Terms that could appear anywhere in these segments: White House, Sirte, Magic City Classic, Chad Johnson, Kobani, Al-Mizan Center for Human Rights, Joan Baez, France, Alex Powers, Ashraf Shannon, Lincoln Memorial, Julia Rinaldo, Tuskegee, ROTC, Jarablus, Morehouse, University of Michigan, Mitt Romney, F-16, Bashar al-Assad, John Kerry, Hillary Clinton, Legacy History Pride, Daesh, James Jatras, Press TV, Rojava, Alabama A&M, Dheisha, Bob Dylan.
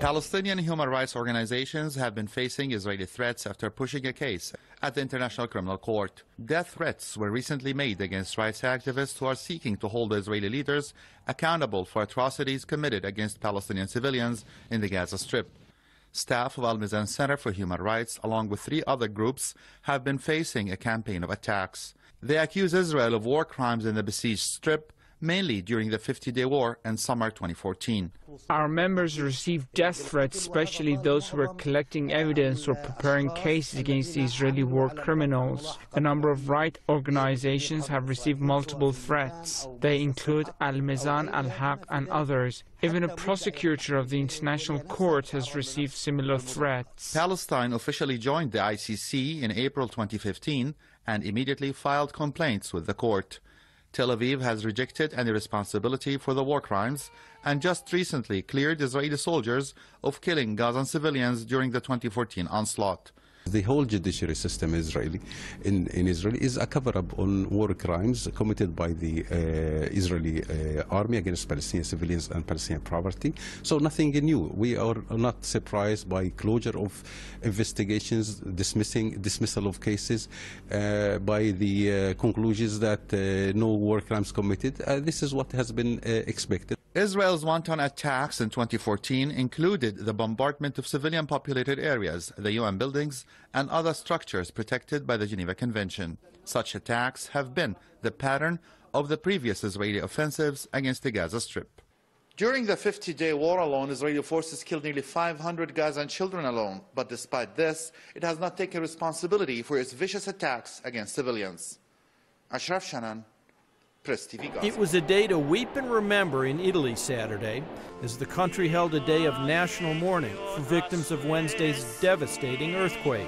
Palestinian human rights organizations have been facing Israeli threats after pushing a case at the International Criminal Court. Death threats were recently made against rights activists who are seeking to hold the Israeli leaders accountable for atrocities committed against Palestinian civilians in the Gaza Strip. Staff of Al-Mizan Center for Human Rights, along with 3 other groups, have been facing a campaign of attacks. They accuse Israel of war crimes in the besieged Strip, mainly during the 50-day war and summer 2014. Our members received death threats, especially those who were collecting evidence or preparing cases against the Israeli war criminals. A number of right organizations have received multiple threats. They include Al-Mizan, Al-Haq and others. Even a prosecutor of the International Court has received similar threats. Palestine officially joined the ICC in April 2015 and immediately filed complaints with the court. Tel Aviv has rejected any responsibility for the war crimes and just recently cleared Israeli soldiers of killing Gazan civilians during the 2014 onslaught. The whole judiciary system in Israel is a cover-up on war crimes committed by the Israeli army against Palestinian civilians and Palestinian property. So nothing new. We are not surprised by closure of investigations, dismissal of cases, by the conclusions that no war crimes committed. This is what has been expected. Israel's wanton attacks in 2014 included the bombardment of civilian populated areas, the UN buildings, and other structures protected by the Geneva Convention. Such attacks have been the pattern of the previous Israeli offensives against the Gaza Strip. During the 50-day war alone, Israeli forces killed nearly 500 Gazan children alone. But despite this, it has not taken responsibility for its vicious attacks against civilians. Ashraf Shannon, Press TV, Gaza. It was a day to weep and remember in Italy Saturday, as the country held a day of national mourning for victims of Wednesday's devastating earthquake.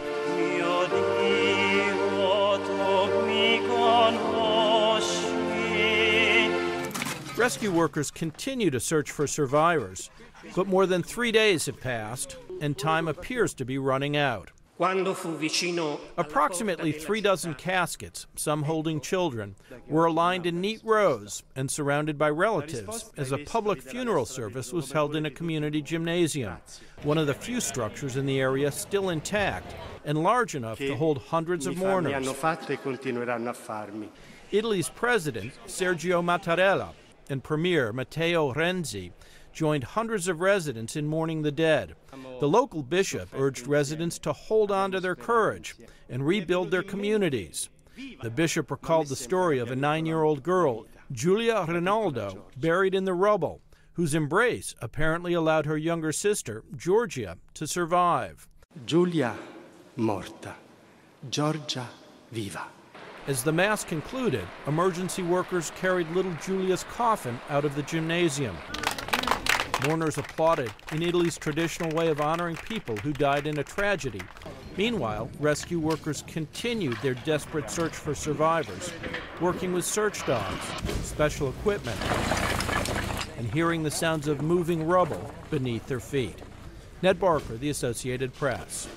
Rescue workers continue to search for survivors, but more than 3 days have passed, and time appears to be running out. Approximately 3 dozen caskets, some holding children, were aligned in neat rows and surrounded by relatives as a public funeral service was held in a community gymnasium, one of the few structures in the area still intact and large enough to hold hundreds of mourners. Italy's president, Sergio Mattarella, and premier, Matteo Renzi, joined hundreds of residents in mourning the dead. The local bishop urged residents to hold on to their courage and rebuild their communities. The bishop recalled the story of a 9-year-old girl, Julia Rinaldo, buried in the rubble, whose embrace apparently allowed her younger sister, Georgia, to survive. Giulia morta, Georgia viva. As the mass concluded, emergency workers carried little Julia's coffin out of the gymnasium. Mourners applauded in Italy's traditional way of honoring people who died in a tragedy. Meanwhile, rescue workers continued their desperate search for survivors, working with search dogs, special equipment, and hearing the sounds of moving rubble beneath their feet. Ned Barker, The Associated Press.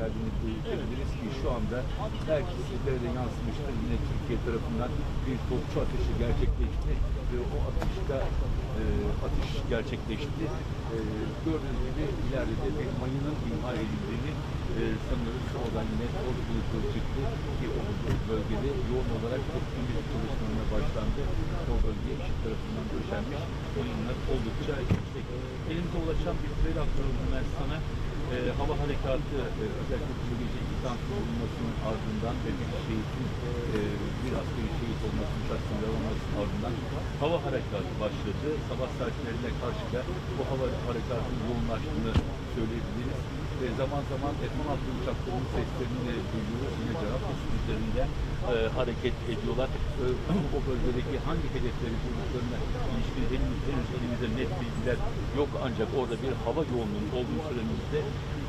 ihtiyacını duyabiliriz ki şu anda belki sizlere de yansımıştır. Yine Türkiye tarafından bir topçu ateşi gerçekleşti ve o atış gerçekleşti. Gördüğünüz gibi ileride de bir mayının imha edildiğini sanıyoruz. Oradan yine ordu bulutları çıktı ki o bölgede yoğun olarak toplumlu çalışmalarına başlandı. O bölge eşit tarafından döşenmiş mayınlar oldukça yüksek. Elimize ulaşan bir süreyle aktarıldım ben sana. Hava harekatı özellikle bu gece İstanbul'un bulunmasının ardından ve bir şehitin bir askeri şehit olmasının şahsında olmasının ardından hava harekatı başladı. Sabah saatlerine karşı da bu hava harekatının yoğunlaştığını söyleyebiliriz. Zaman zaman F-16 uçaklarının seslerini de duyuyoruz. Yine cevap üzerinde hareket ediyorlar. O bölgedeki hangi hedefleri bulduklarına ilişkin elimizde net bilgiler yok. Ancak orada bir hava yoğunluğunun olduğu süremizde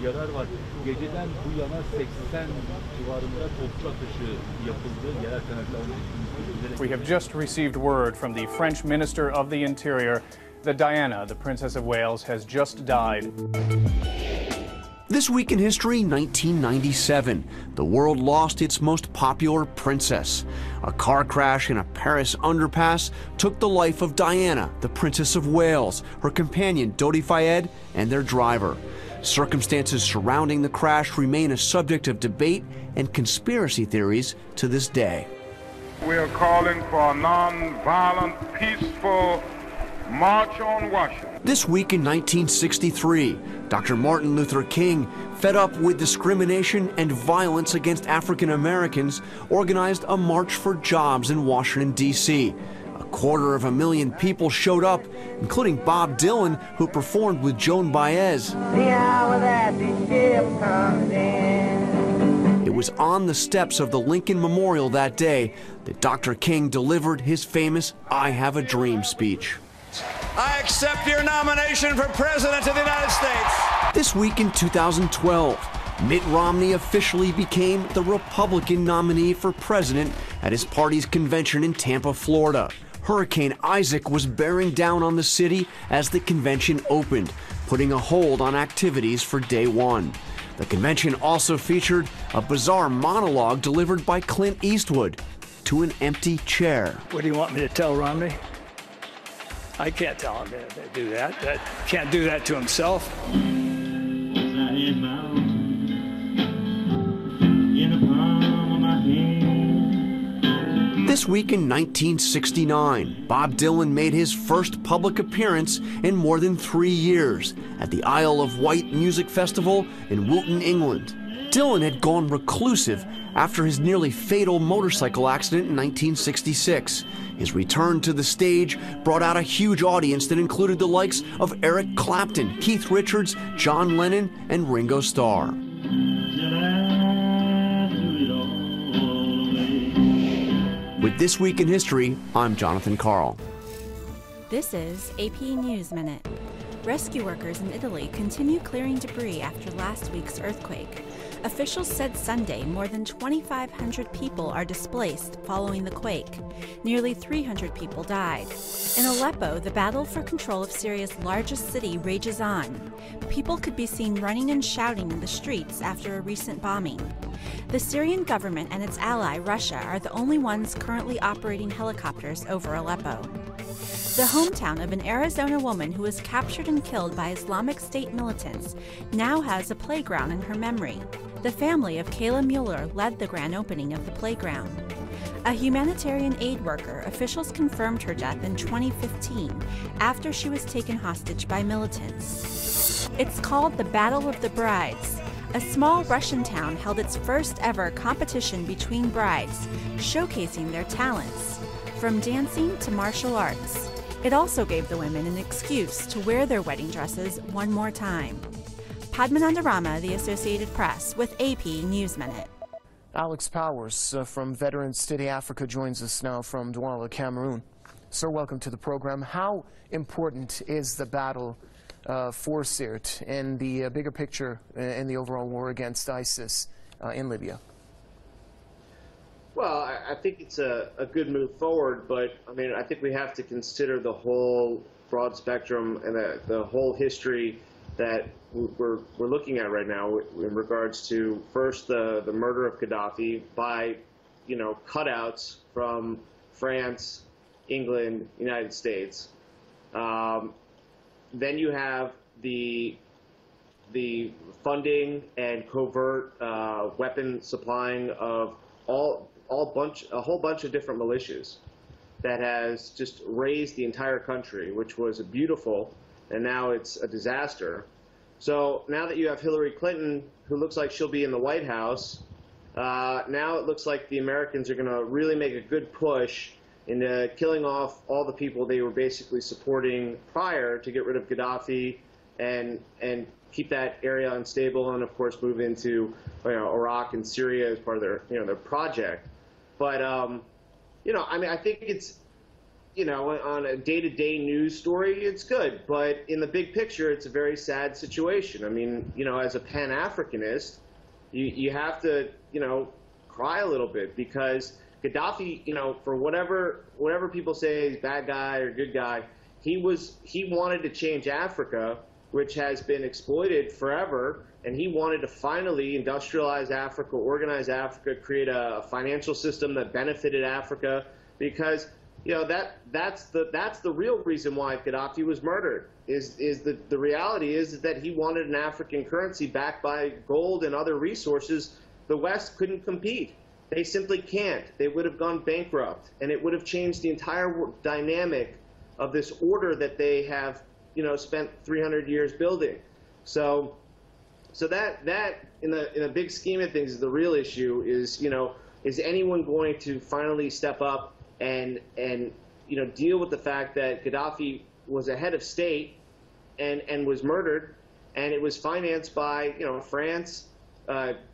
yarar var. Geceden bu yana 80 civarında topçu atışı yapıldı. Yerel kaynaklarla ilgili. We have just received word from the French Minister of the Interior that Diana, the Princess of Wales, has just died. This week in history, 1997, the world lost its most popular princess. A car crash in a Paris underpass took the life of Diana, the Princess of Wales, her companion Dodi Fayed, and their driver. Circumstances surrounding the crash remain a subject of debate and conspiracy theories to this day. We are calling for a non-violent, peaceful march on Washington. This week in 1963, Dr. Martin Luther King, fed up with discrimination and violence against African Americans, organized a march for jobs in Washington, D.C. A 250,000 people showed up, including Bob Dylan, who performed with Joan Baez. The hour that the ship comes in. It was on the steps of the Lincoln Memorial that day that Dr. King delivered his famous "I Have a Dream" speech. I accept your nomination for President of the United States. This week in 2012, Mitt Romney officially became the Republican nominee for president at his party's convention in Tampa, Florida. Hurricane Isaac was bearing down on the city as the convention opened, putting a hold on activities for day one. The convention also featured a bizarre monologue delivered by Clint Eastwood to an empty chair. What do you want me to tell Romney? I can't tell him to do that. That can't do that to himself. This week in 1969, Bob Dylan made his first public appearance in more than 3 years at the Isle of Wight Music Festival in Wilton, England. Dylan had gone reclusive after his nearly fatal motorcycle accident in 1966. His return to the stage brought out a huge audience that included the likes of Eric Clapton, Keith Richards, John Lennon, and Ringo Starr. With This Week in History, I'm Jonathan Carl. This is AP News Minute. Rescue workers in Italy continue clearing debris after last week's earthquake. Officials said Sunday more than 2,500 people are displaced following the quake. Nearly 300 people died. In Aleppo, the battle for control of Syria's largest city rages on. People could be seen running and shouting in the streets after a recent bombing. The Syrian government and its ally, Russia, are the only ones currently operating helicopters over Aleppo. The hometown of an Arizona woman who was captured and killed by Islamic State militants now has a playground in her memory. The family of Kayla Mueller led the grand opening of the playground. A humanitarian aid worker, officials confirmed her death in 2015 after she was taken hostage by militants. It's called the Battle of the Brides. A small Russian town held its first ever competition between brides, showcasing their talents, from dancing to martial arts. It also gave the women an excuse to wear their wedding dresses one more time. Padmanandarama, the Associated Press, with AP News Minute. Alex Powers from Veterans City Africa joins us now from Douala, Cameroon. Sir, welcome to the program. How important is the battle for Sirte in the bigger picture in the overall war against ISIS in Libya? Well, I think it's a good move forward, but I mean, I think we have to consider the whole broad spectrum and the whole history that we're looking at right now in regards to, first, the murder of Gaddafi by, you know, cutouts from France, England, United States. Then you have the funding and covert weapon supplying of a whole bunch of different militias that has just raised the entire country, which was a beautiful, and now it's a disaster. So now that you have Hillary Clinton, who looks like she'll be in the White House, now it looks like the Americans are going to really make a good push into killing off all the people they were basically supporting prior to get rid of Gaddafi and keep that area unstable, and of course move into, you know, Iraq and Syria as part of their, you know, their project. But you know, I mean, I think it's, you know, on a day-to-day news story, it's good, but in the big picture, it's a very sad situation. I mean, you know, as a Pan-Africanist, you have to, you know, cry a little bit, because Gaddafi, you know, for whatever people say, he's a bad guy or good guy, he wanted to change Africa, which has been exploited forever, and he wanted to finally industrialize Africa, organize Africa, create a financial system that benefited Africa, because, you know, that's the real reason why Gaddafi was murdered. The reality is that he wanted an African currency backed by gold and other resources. The West couldn't compete. They simply can't. They would have gone bankrupt, and it would have changed the entire dynamic of this order that they have, you know, spent 300 years building. So that in the big scheme of things is the real issue. Is, you know, is anyone going to finally step up and you know, deal with the fact that Gaddafi was a head of state and was murdered, and it was financed by, you know, France,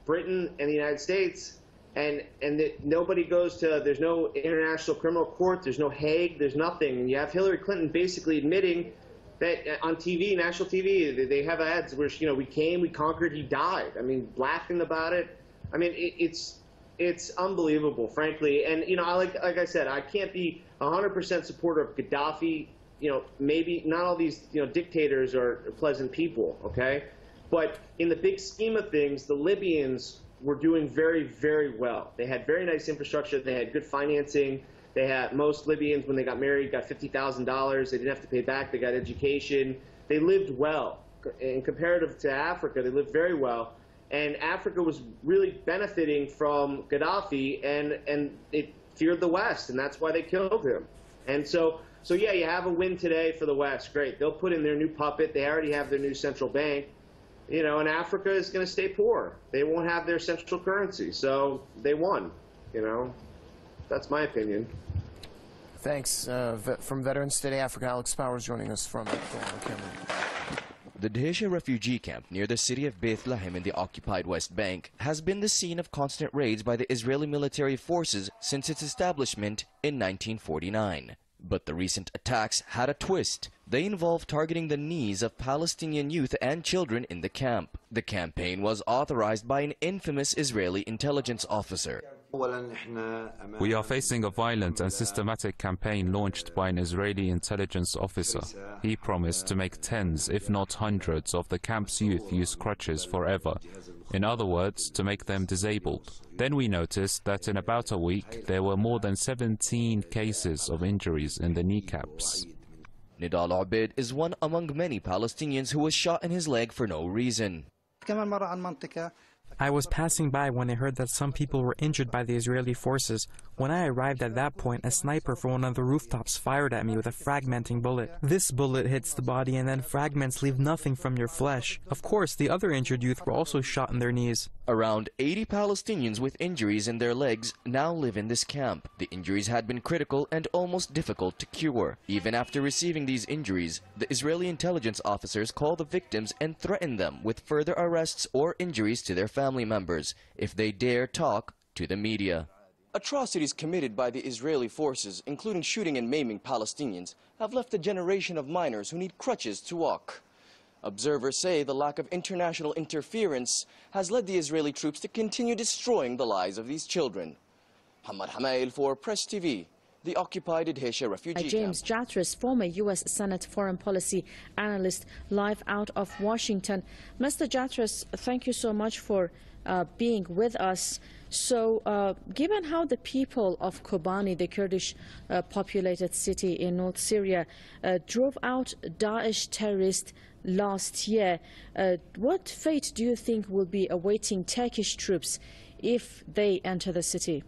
Britain, and the United States, and that nobody goes to, there's no International Criminal Court, there's no Hague, there's nothing, and you have Hillary Clinton basically admitting that on TV, national TV, they have ads where, you know, we came, we conquered, he died. I mean, laughing about it. I mean, it's unbelievable, frankly. And, you know, like I said, I can't be 100% supporter of Gaddafi. You know, maybe not all these, you know, dictators are pleasant people, okay? But in the big scheme of things, the Libyans were doing very, very well. They had very nice infrastructure. They had good financing. They had, most Libyans, when they got married, got $50,000. They didn't have to pay back. They got education. They lived well. In comparative to Africa, they lived very well. And Africa was really benefiting from Gaddafi, and it feared the West, and that's why they killed him. And so yeah, you have a win today for the West. Great. They'll put in their new puppet. They already have their new central bank. You know, and Africa is going to stay poor. They won't have their central currency. So they won, you know. That's my opinion. Thanks. From Veterans Today Africa, Alex Powers joining us from Cameroon. The Dheisha refugee camp near the city of Bethlehem in the occupied West Bank has been the scene of constant raids by the Israeli military forces since its establishment in 1949. But the recent attacks had a twist. They involved targeting the knees of Palestinian youth and children in the camp. The campaign was authorized by an infamous Israeli intelligence officer. We are facing a violent and systematic campaign launched by an Israeli intelligence officer. He promised to make tens, if not hundreds, of the camp's youth use crutches forever. In other words, to make them disabled. Then we noticed that in about a week, there were more than 17 cases of injuries in the kneecaps. Nidal Abid is one among many Palestinians who was shot in his leg for no reason. I was passing by when I heard that some people were injured by the Israeli forces. When I arrived at that point, a sniper from one of the rooftops fired at me with a fragmenting bullet. This bullet hits the body, and then fragments leave nothing from your flesh. Of course, the other injured youth were also shot in their knees. Around 80 Palestinians with injuries in their legs now live in this camp. The injuries had been critical and almost difficult to cure. Even after receiving these injuries, the Israeli intelligence officers call the victims and threaten them with further arrests or injuries to their family members if they dare talk to the media. Atrocities committed by the Israeli forces, including shooting and maiming Palestinians, have left a generation of minors who need crutches to walk. Observers say the lack of international interference has led the Israeli troops to continue destroying the lives of these children. Hamad Hamail for Press TV, the occupied Dheisha refugee James Jatras, former U.S. Senate foreign policy analyst, live out of Washington. Mr. Jatras, thank you so much for being with us. So given how the people of Kobani, the Kurdish populated city in North Syria, drove out Daesh terrorists last year, what fate do you think will be awaiting Turkish troops if they enter the city?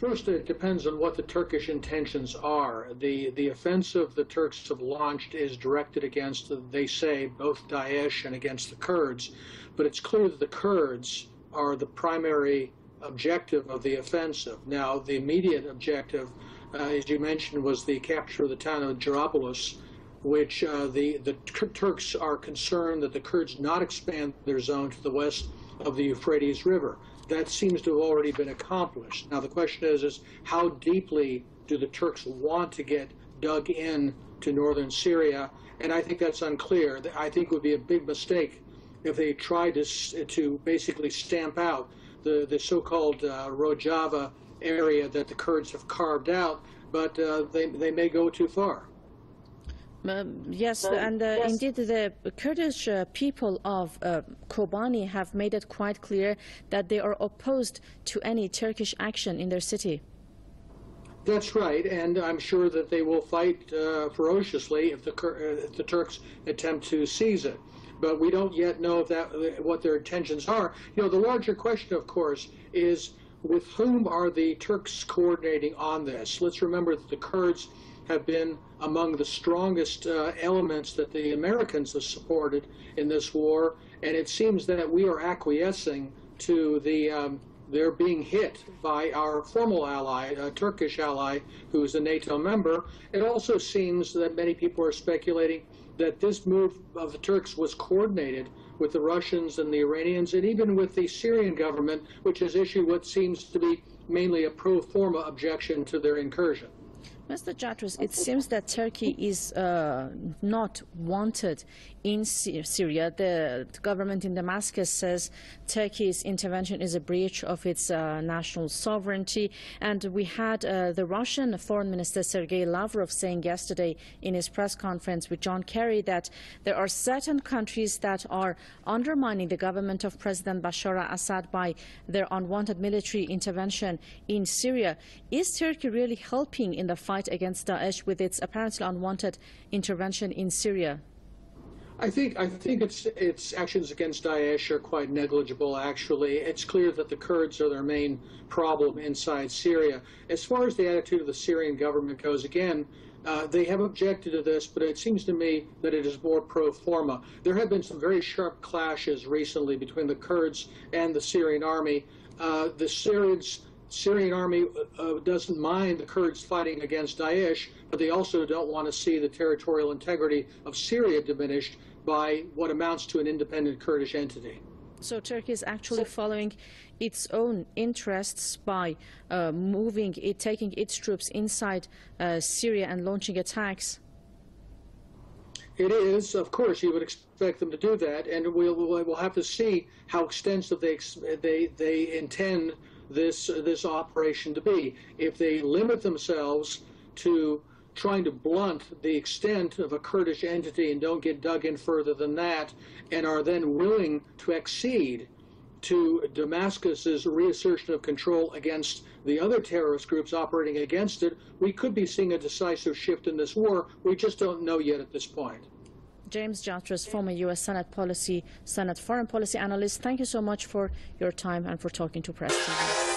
First, it depends on what the Turkish intentions are. The offensive the Turks have launched is directed against, they say, both Daesh and against the Kurds. But it's clear that the Kurds are the primary objective of the offensive. Now, the immediate objective, as you mentioned, was the capture of the town of Jarablus, which the Turks are concerned that the Kurds not expand their zone to the west of the Euphrates River. That seems to have already been accomplished. Now the question is how deeply do the Turks want to get dug in to northern Syria? And I think that's unclear. I think it would be a big mistake if they tried to basically stamp out the so-called Rojava area that the Kurds have carved out, but they may go too far. Yes, and indeed the Kurdish people of Kobani have made it quite clear that they are opposed to any Turkish action in their city. That's right, and I'm sure that they will fight ferociously if the Turks attempt to seize it. But we don't yet know if what their intentions are. You know, the larger question, of course, is with whom are the Turks coordinating on this? Let's remember that the Kurds have been among the strongest elements that the Americans have supported in this war, and it seems that we are acquiescing to their being hit by our formal ally, a Turkish ally who is a NATO member. It also seems that many people are speculating that this move of the Turks was coordinated with the Russians and the Iranians and even with the Syrian government, which has issued what seems to be mainly a pro forma objection to their incursion. Mr. Jatras, it seems that Turkey is not wanted in Syria. The government in Damascus says Turkey's intervention is a breach of its national sovereignty. And we had the Russian Foreign Minister Sergei Lavrov saying yesterday in his press conference with John Kerry that there are certain countries that are undermining the government of President Bashar al-Assad by their unwanted military intervention in Syria. Is Turkey really helping in the fight against Daesh with its apparently unwanted intervention in Syria? I think its actions against Daesh are quite negligible, actually. It's clear that the Kurds are their main problem inside Syria. As far as the attitude of the Syrian government goes, again, they have objected to this, but it seems to me that it is more pro forma. There have been some very sharp clashes recently between the Kurds and the Syrian army. The Syrian army doesn't mind the Kurds fighting against Daesh, but they also don't want to see the territorial integrity of Syria diminished by what amounts to an independent Kurdish entity. So Turkey is actually following its own interests by taking its troops inside Syria and launching attacks. It is, of course, you would expect them to do that, and we'll have to see how extensive they intend this operation to be. If they limit themselves to trying to blunt the extent of a Kurdish entity and don't get dug in further than that, and are then willing to accede to Damascus's reassertion of control against the other terrorist groups operating against it, we could be seeing a decisive shift in this war. We just don't know yet at this point. James Jatras, former U.S. Senate foreign policy analyst, thank you so much for your time and for talking to Press TV.